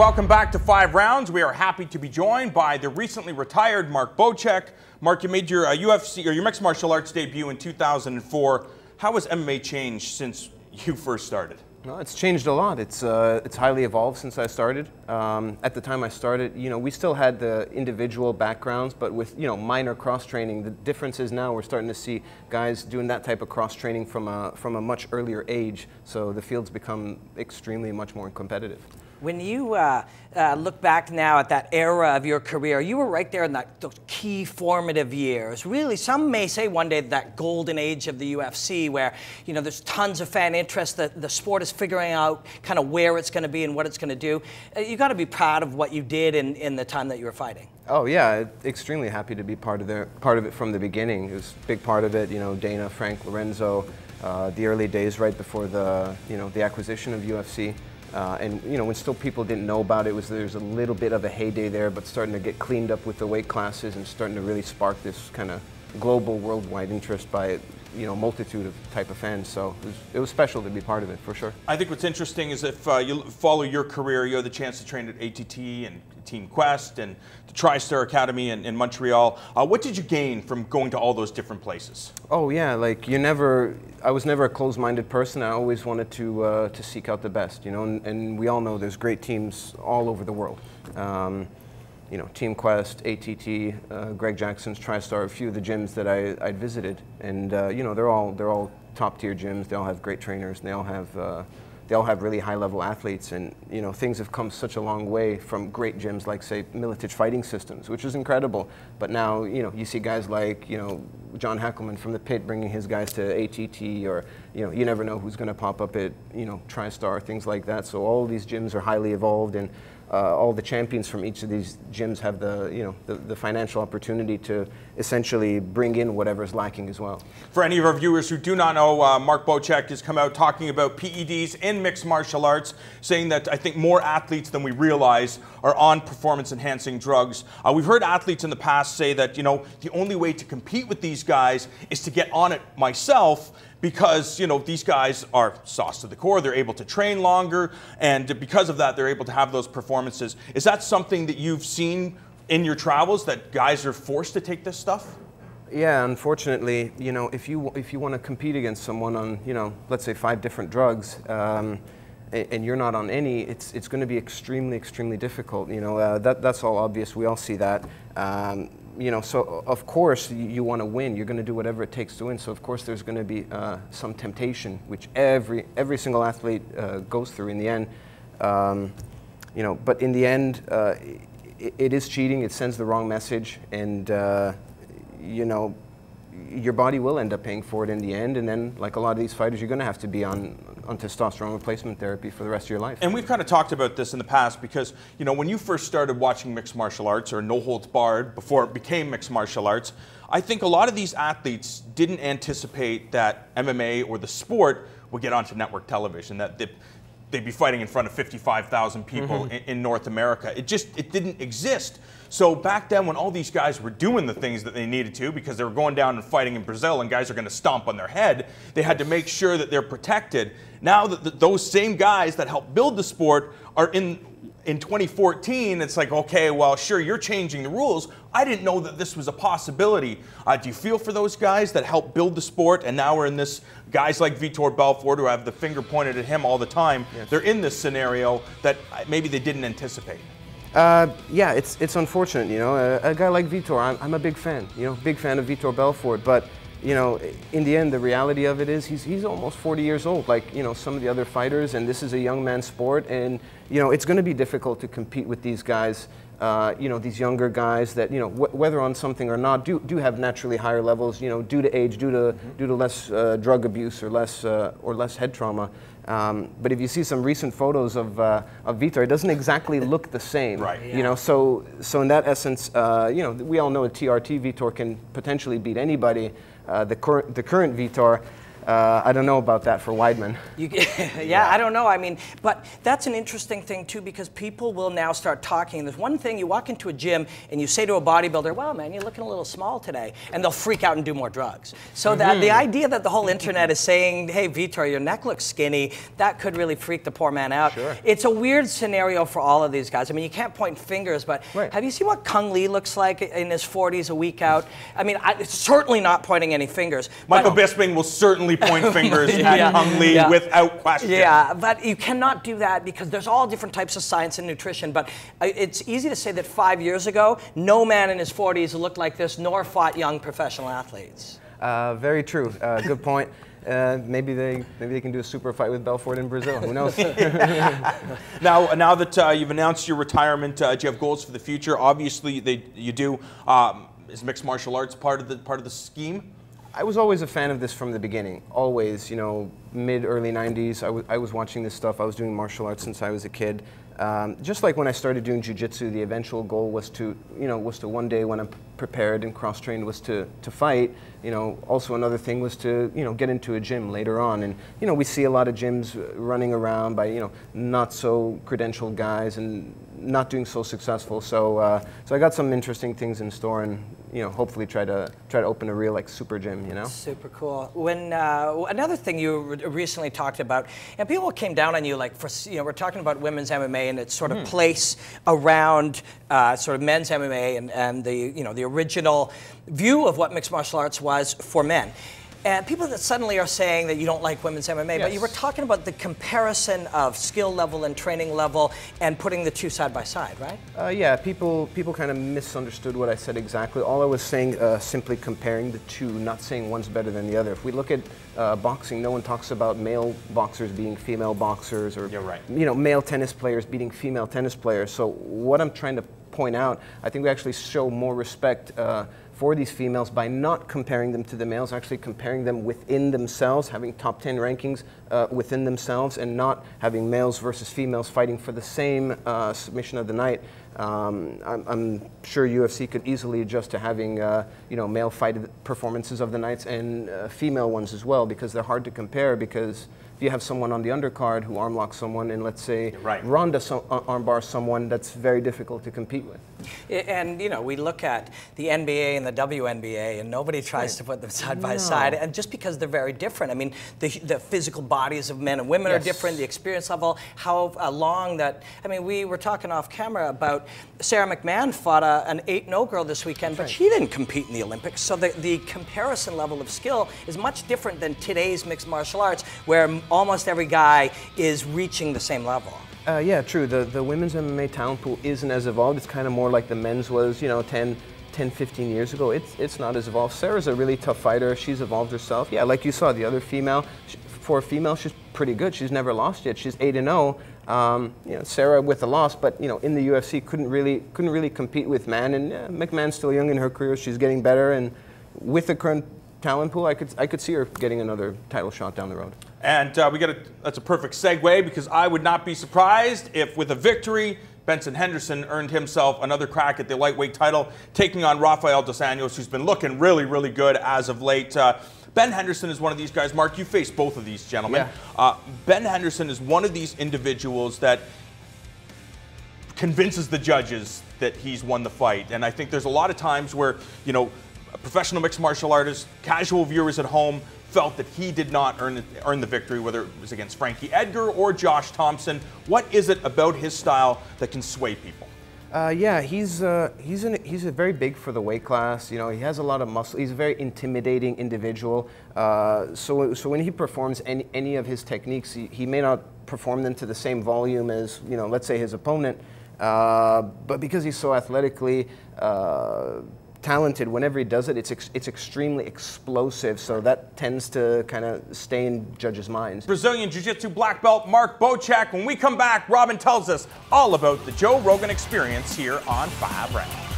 Welcome back to Five Rounds. We are happy to be joined by the recently retired Mark Bocek. Mark, you made your UFC or your mixed martial arts debut in 2004. How has MMA changed since you first started? No, it's changed a lot. It's highly evolved since I started. At the time I started, you know, we still had the individual backgrounds, but with, you know, minor cross-training. The difference is now we're starting to see guys doing that type of cross-training from a much earlier age, so the field's become extremely much more competitive. When you look back now at that era of your career, you were right there in those key formative years. Really, some may say one day that golden age of the UFC where, you know, there's tons of fan interest, the sport is figuring out kind of where it's going to be and what it's going to do. You got to be proud of what you did in the time that you were fighting. Oh yeah, extremely happy to be part of it from the beginning. It was a big part of it, you know, Dana, Frank, Lorenzo, the early days right before the, you know, the acquisition of UFC. And you know, when still people didn't know about it, there's a little bit of a heyday there, but starting to get cleaned up with the weight classes and starting to really spark this kind of global, worldwide interest by, you know, multitude of type of fans. So it was special to be part of it for sure. I think what's interesting is if you follow your career, you have the chance to train at ATT and Team Quest and the TriStar Academy in Montreal. What did you gain from going to all those different places? Oh yeah, like I was never a closed-minded person. I always wanted to seek out the best, you know, and we all know there's great teams all over the world. You know, Team Quest, ATT, Greg Jackson's, TriStar, a few of the gyms that I'd visited, and you know, they're all top-tier gyms. They all have great trainers. And they all have really high-level athletes, and you know, things have come such a long way from great gyms like, say, Militich Fighting Systems, which is incredible. But now, you know, you see guys like, you know, John Hackleman from the Pit bringing his guys to ATT, or you know, you never know who's going to pop up at, you know, TriStar, things like that. So all these gyms are highly evolved, and all the champions from each of these gyms have the, you know, the financial opportunity to essentially bring in whatever's lacking as well. For any of our viewers who do not know, Mark Bocek has come out talking about PEDs in mixed martial arts, saying that I think more athletes than we realize are on performance-enhancing drugs. We've heard athletes in the past say that, you know, the only way to compete with these guys is to get on it myself, because, you know, these guys are sauced to the core, they're able to train longer, and because of that, they're able to have those performances. Is that something that you've seen in your travels, that guys are forced to take this stuff? Yeah, unfortunately, you know, if you want to compete against someone on, you know, let's say 5 different drugs, and you're not on any, it's going to be extremely, extremely difficult. You know, that's all obvious. We all see that. You know, so of course you want to win. You're going to do whatever it takes to win. So of course there's going to be some temptation, which every single athlete goes through in the end. You know, but in the end, it is cheating. It sends the wrong message, and you know, your body will end up paying for it in the end. And then, like a lot of these fighters, you're going to have to be on testosterone replacement therapy for the rest of your life. And we've kind of talked about this in the past, because, you know, when you first started watching mixed martial arts, or No Holds Barred before it became mixed martial arts, I think a lot of these athletes didn't anticipate that MMA or the sport would get onto network television, that they'd be fighting in front of 55,000 people in North America. It didn't exist. So back then, when all these guys were doing the things that they needed to, because they were going down and fighting in Brazil and guys are going to stomp on their head, they had to make sure that they're protected. Now that those same guys that helped build the sport are in 2014, it's like, okay, well, sure, you're changing the rules. I didn't know that this was a possibility. Do you feel for those guys that helped build the sport, and now we're in this, guys like Vitor Belfort, who have the finger pointed at him all the time, yes, they're in this scenario that maybe they didn't anticipate? Yeah, it's unfortunate, you know. A guy like Vitor, I'm a big fan, you know, big fan of Vitor Belfort, but you know, in the end, the reality of it is he's almost 40 years old, like, you know, some of the other fighters, and this is a young man's sport, and, you know, it's going to be difficult to compete with these guys, you know, these younger guys that, you know, whether on something or not, do have naturally higher levels, you know, due to age, due to less drug abuse, or less head trauma. But if you see some recent photos of Vitor, it doesn't exactly look the same, right? Yeah. You know, so in that essence, you know, we all know a TRT Vitor can potentially beat anybody. The current Vitor, I don't know about that for Weidman. Yeah, I don't know. I mean, but that's an interesting thing too, because people will now start talking. There's one thing, you walk into a gym and you say to a bodybuilder, "Wow, man, you're looking a little small today," and they'll freak out and do more drugs. So that the idea that the whole internet is saying, "Hey, Vitor, your neck looks skinny," that could really freak the poor man out. Sure. It's a weird scenario for all of these guys. I mean, you can't point fingers, but have you seen what Hung Lee looks like in his 40s a week out? I mean, it's certainly not pointing any fingers. Michael Bisping will certainly point fingers at Hung Lee without question. Yeah, but you cannot do that because there's all different types of science and nutrition, but it's easy to say that 5 years ago, no man in his 40s looked like this nor fought young professional athletes. Very true. Good point. Maybe they can do a super fight with Belfort in Brazil. Who knows? Now that you've announced your retirement, do you have goals for the future? Obviously, you do. Is mixed martial arts part of the scheme? I was always a fan of this from the beginning. Always, you know, mid-early 90s, I was watching this stuff. I was doing martial arts since I was a kid. Just like when I started doing jiu-jitsu, the eventual goal was to, one day when I'm prepared and cross-trained was to fight. You know, also another thing was to, get into a gym later on. And, we see a lot of gyms running around by, not so credentialed guys and not doing so successful. So, so I got some interesting things in store and, hopefully try to open a real, like, super gym, Super cool. When, another thing you recently talked about, and people came down on you, like, for, we're talking about women's MMA, and its sort of place around sort of men's MMA and the the original view of what mixed martial arts was for men. And people that suddenly are saying that you don't like women's MMA, but you were talking about the comparison of skill level and training level and putting the two side by side, right? Yeah, people kind of misunderstood what I said exactly. All I was saying, simply comparing the two, not saying one's better than the other. If we look at boxing, no one talks about male boxers beating female boxers or male tennis players beating female tennis players. So what I'm trying to point out, I think we actually show more respect for these females by not comparing them to the males, actually comparing them within themselves, having top 10 rankings within themselves, and not having males versus females fighting for the same submission of the night. I'm sure UFC could easily adjust to having male fight performances of the nights and female ones as well, because they're hard to compare. Because if you have someone on the undercard who arm locks someone, and let's say Ronda arm bars someone, that's very difficult to compete with. And we look at the NBA and the WNBA, and nobody tries to put them side by side, and just because they're very different. I mean, the physical bodies of men and women are different, the experience level, how long that. I mean, we were talking off camera about Sara McMann fought an 8-0 girl this weekend, but she didn't compete in the Olympics. So the comparison level of skill is much different than today's mixed martial arts, where almost every guy is reaching the same level. Yeah, true. The women's MMA talent pool isn't as evolved. It's kind of more like the men's was, 10, 15 years ago. It's not as evolved. Sara's a really tough fighter. She's evolved herself. Yeah, like you saw, the other female, for a female, she's pretty good. She's never lost yet. She's 8-0. Sara with a loss, but in the UFC couldn't really compete with man. And McMahon's still young in her career. She's getting better, and with the current talent pool, I could see her getting another title shot down the road. And that's a perfect segue, because I would not be surprised if with a victory, Benson Henderson earned himself another crack at the lightweight title, taking on Rafael Dos Anjos, who's been looking really, really good as of late. Ben Henderson is one of these guys. Mark, you face both of these gentlemen. Yeah. Ben Henderson is one of these individuals that convinces the judges that he's won the fight. And I think there's a lot of times where, professional mixed martial artists, casual viewers at home, felt that he did not earn the victory, whether it was against Frankie Edgar or Josh Thompson. What is it about his style that can sway people? Yeah, he's very big for the weight class. He has a lot of muscle. He's a very intimidating individual. So when he performs any of his techniques, he may not perform them to the same volume as let's say his opponent. But because he's so athletically talented, whenever he does it, it's extremely explosive, so that tends to kind of stay in judges' minds. Brazilian Jiu-Jitsu black belt Mark Bocek. When we come back, Robin tells us all about the Joe Rogan Experience here on 5 Rounds.